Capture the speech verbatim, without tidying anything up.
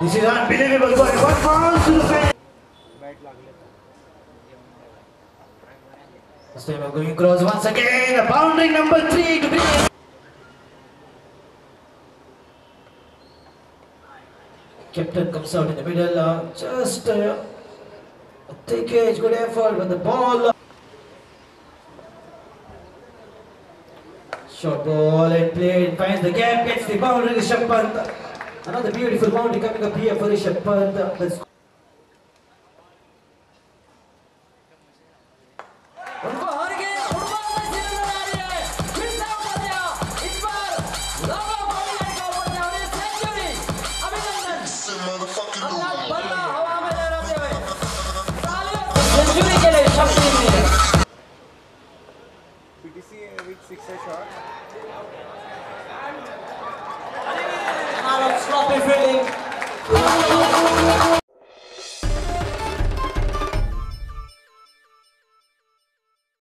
This is unbelievable. one thousand rupees. This time I'm going cross once again. Boundary number three to be. Captain comes out in the middle. Uh, just uh, a thick edge, good effort with the ball. Short ball and played, finds the gap, gets the boundary. Rishabh Pant. Another beautiful boundary coming up here for Rishabh Pant. Let's go. Sloppy feeling.